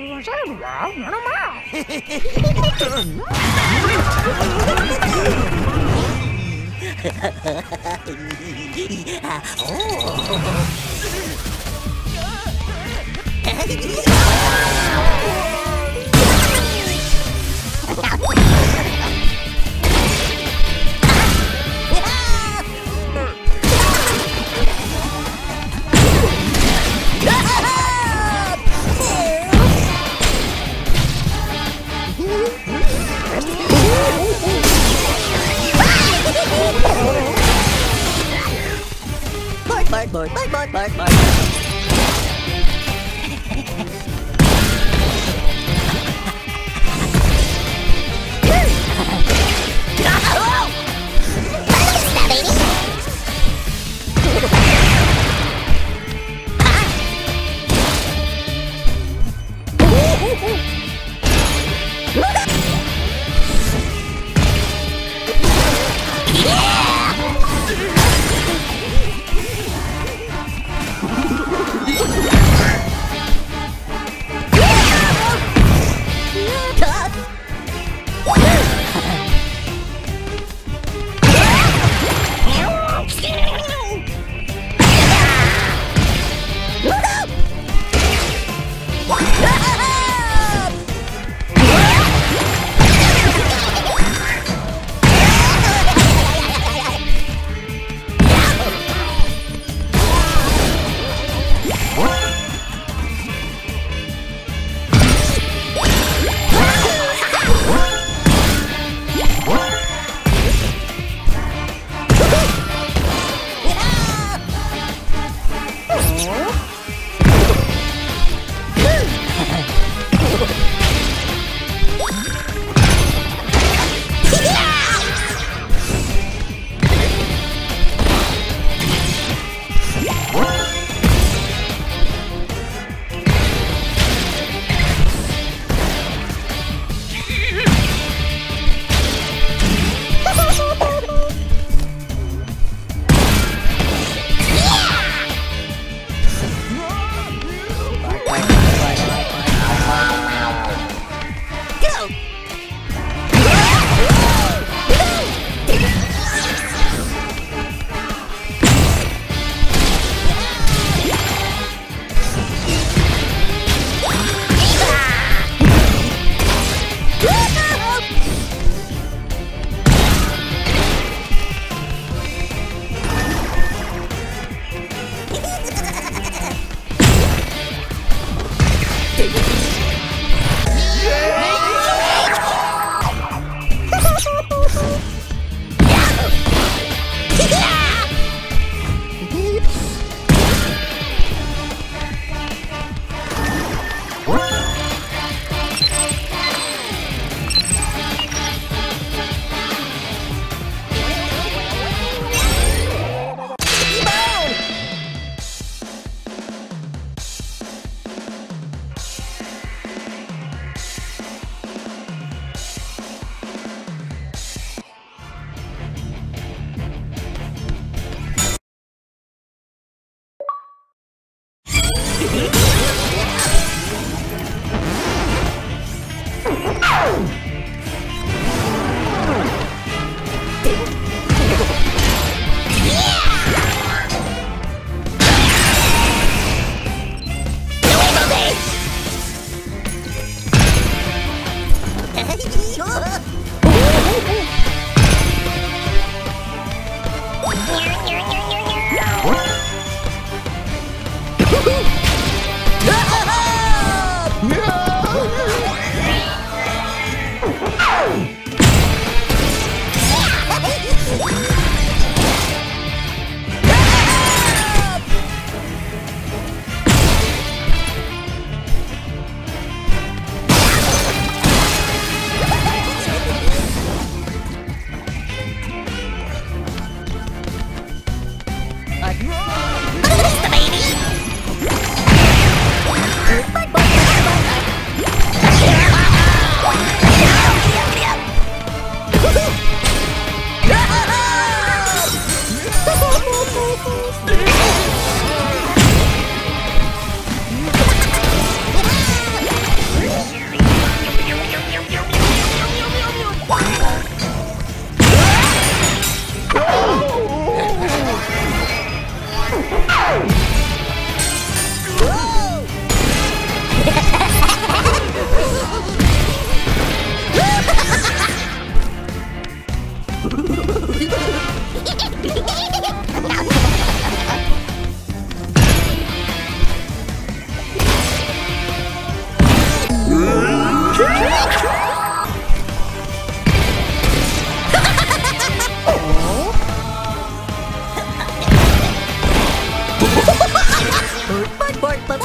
What is the baby?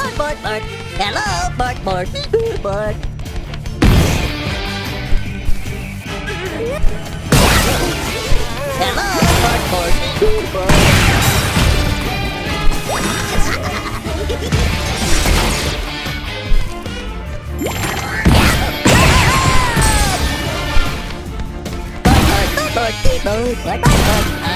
Hello, Bart Bart. Hello, Bart Bart. Bart. Hello, Bart Bart. Bart Bart. Bart Bart. Bart.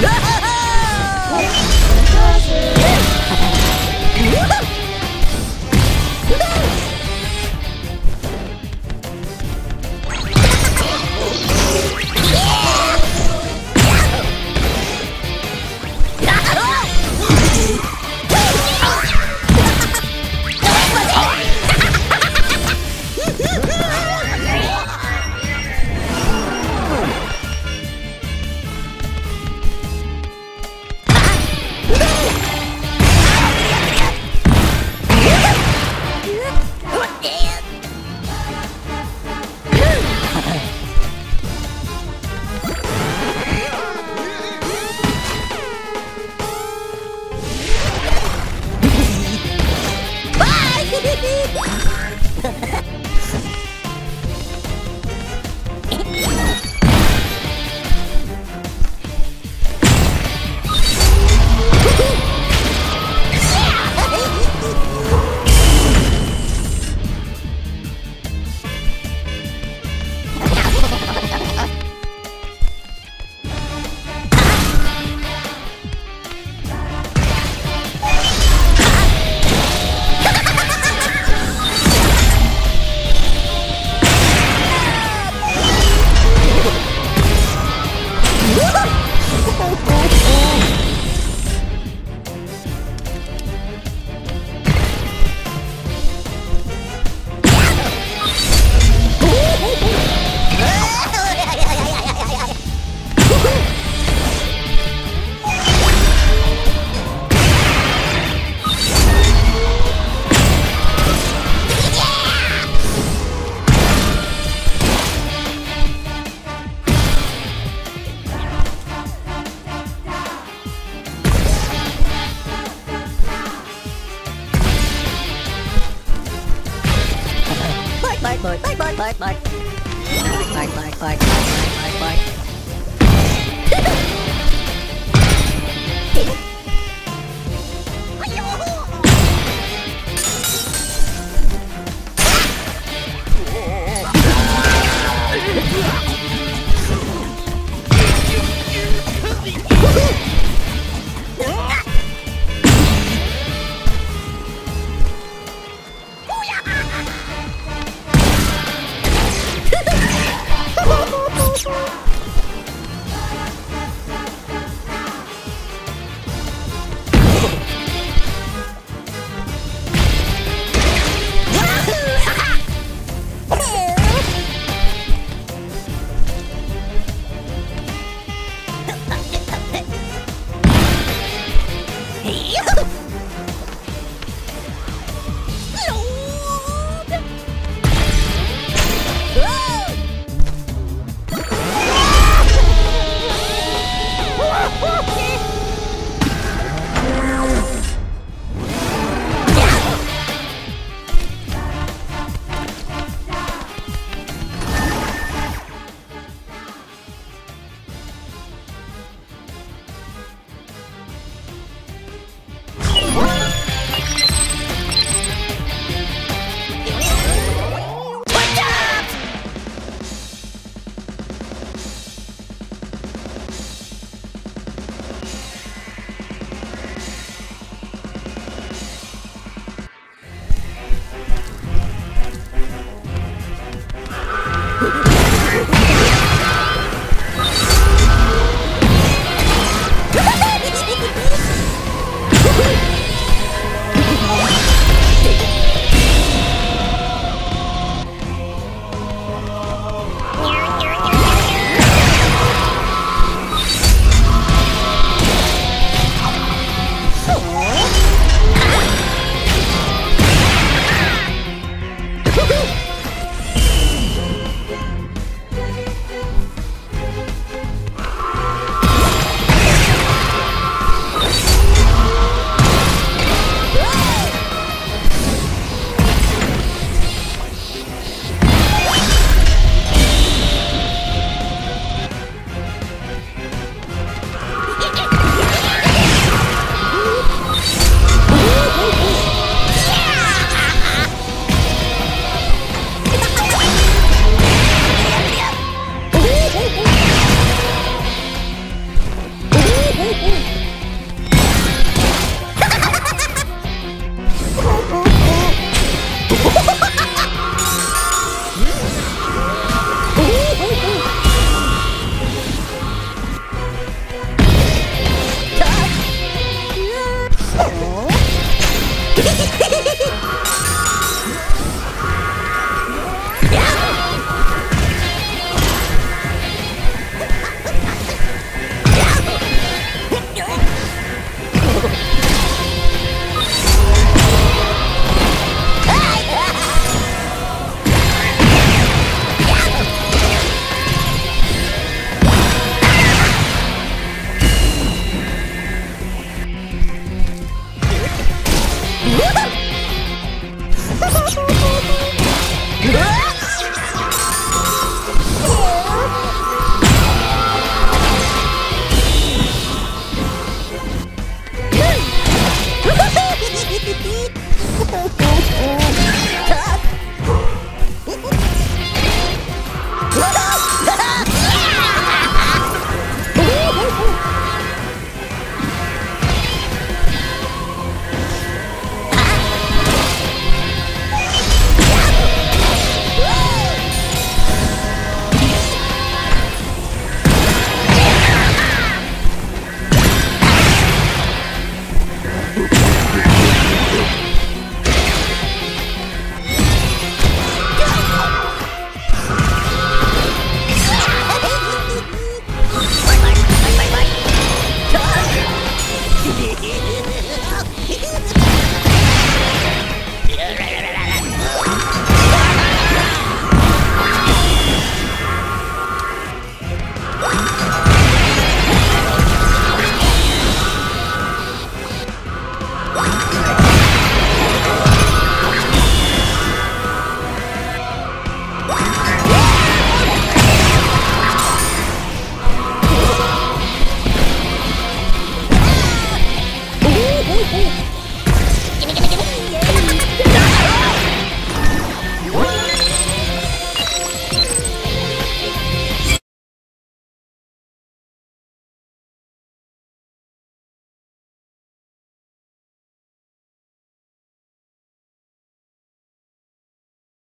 Bye.